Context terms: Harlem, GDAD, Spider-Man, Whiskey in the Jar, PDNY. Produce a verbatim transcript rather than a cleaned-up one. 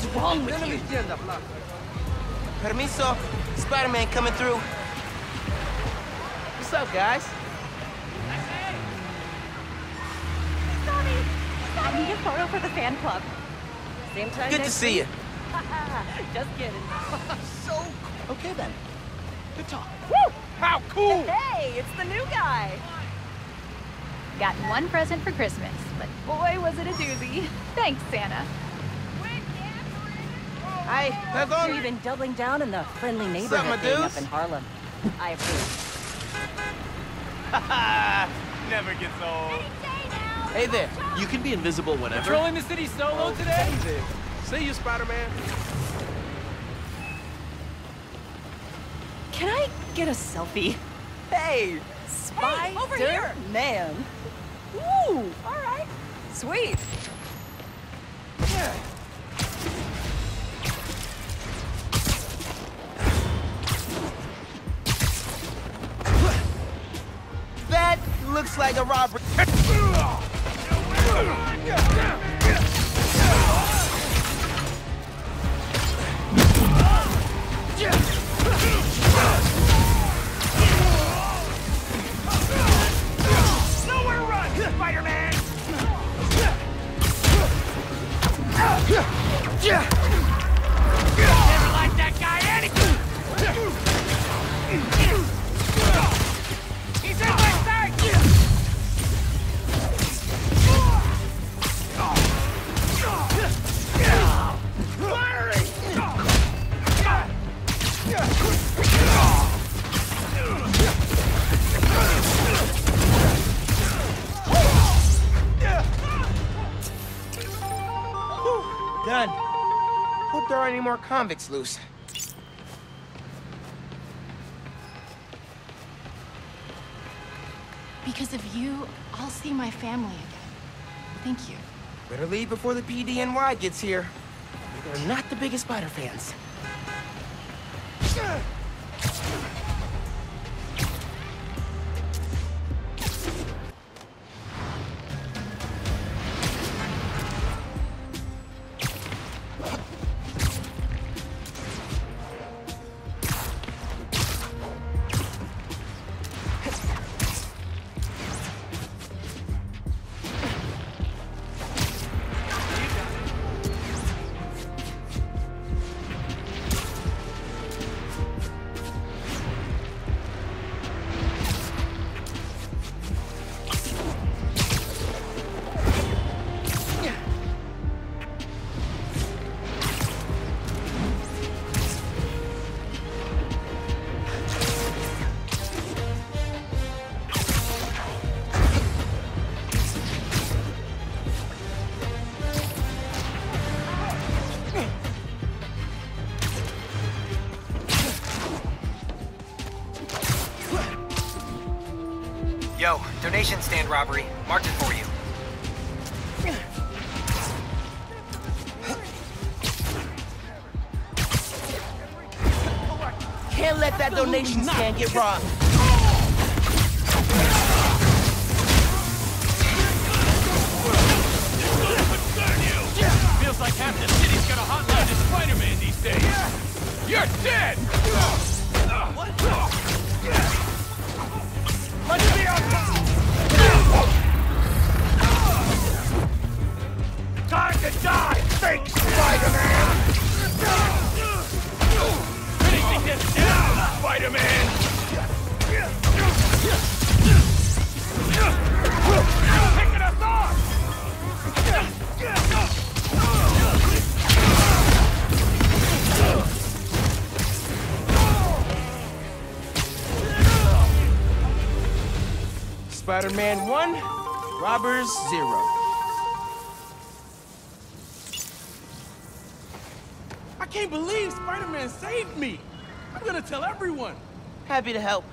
What's wrong with you? Permiso, Spider-Man coming through. What's up, guys? I need a photo for the fan club. Same time. Good to see you. Just kidding. So cool. Okay then. Good talk. Woo! How cool! Hey, it's the new guy. Got one present for Christmas, but boy was it a doozy. Thanks, Santa. Hi. How's on? You've been doubling down in the friendly neighborhood thing up in Harlem. I approve. Never gets old. Hey there. You can be invisible whenever. Patrolling the city solo oh, today? David. See you, Spider-Man. Can I get a selfie? Hey, Spider-Man. Hey, over here. Man. Ooh, all right. Sweet. Yeah. That looks like a robbery. Nowhere to run, Spider-Man! Never liked that guy, Anakin! He's in my sight! Done. Hope there aren't any more convicts loose. Because of you, I'll see my family again. Thank you. Better leave before the P D N Y gets here. They're not the biggest spider fans. Donation stand robbery. Marked it for you. Can't let that donation stand get robbed. Feels like half the city's got a hotline to Spider-Man these days. You're dead! Let's be on time to die, fake Spider-Man! Anything that's down, Spider-Man! Picking us off! Spider-Man one, robbers zero. I can't believe Spider-Man saved me! I'm gonna tell everyone! Happy to help.